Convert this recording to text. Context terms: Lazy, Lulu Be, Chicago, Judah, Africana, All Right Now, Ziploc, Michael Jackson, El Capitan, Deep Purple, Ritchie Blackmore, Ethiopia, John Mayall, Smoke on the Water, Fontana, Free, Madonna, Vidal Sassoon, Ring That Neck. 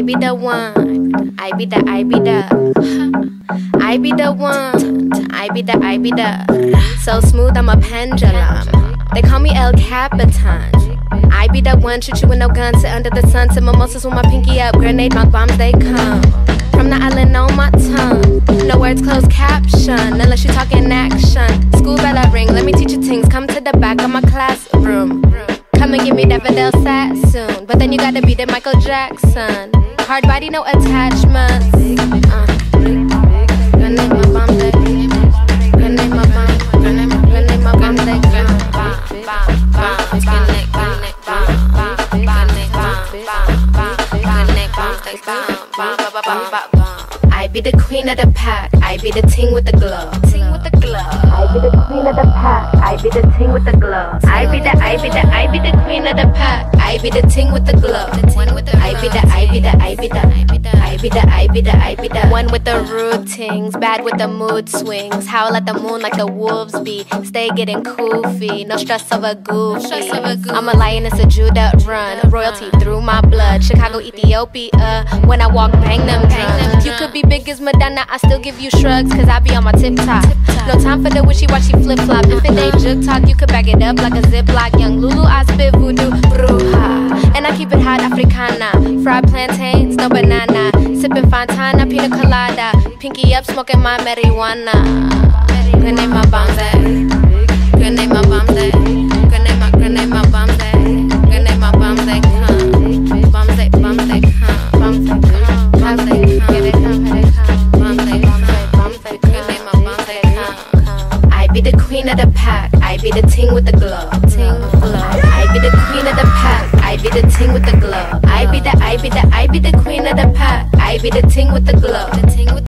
I be the one, I be the one, I be the so smooth I'm a pendulum. They call me El Capitan. I be that one, shoot you with no gun, sit under the sun, sip mimosas with my pinky up, grenade, my bombs, they come. From the island on my tongue, no words, closed caption, unless you talk in action. School bell I ring, let me teach you things, come to the back of my classroom. Come and give me that Vidal Sassoon, but then you gotta be the Michael Jackson. Hard body, no attachments. Grenade, my bomb, they come. Grenade, my bomb, grenade, my bomb, they come. I be the queen of the pack, I be the ting with the glove. I be the queen of the pack, I be the ting with the glove. I be the queen of the pack, I be the ting with the glove. I be the one with the rude things, bad with the mood swings. Howl at the moon like the wolves be. Stay getting goofy, no stress over goofy. I'm a lioness, a Judah run, royalty through my blood. Chicago, Ethiopia, when I walk, bang them guns. You could be big as Madonna, I still give you shrugs, cause I be on my tip top. No time for the wishy-washy flip-flop. If it ain't jug talk, you could bag it up like a Ziploc. Young Lulu, I spit voodoo, bruja. And I keep it hot, Africana. Fried plantains, no banana. Sipping Fontana, pina colada. Pinky up, smoking my marijuana. Grenade my bombs, eh? Grenade my bombs, eh? Grenade my bombs, eh? Grenade my bombs, eh? Bombs, eh? Bombs, eh? Bombs, eh? Bombs, eh? I be the queen of the pack. I be the ting with the glove. I be the queen of the pack. I be the ting with the glove. I be the queen of the pack. I be the ting with the glove.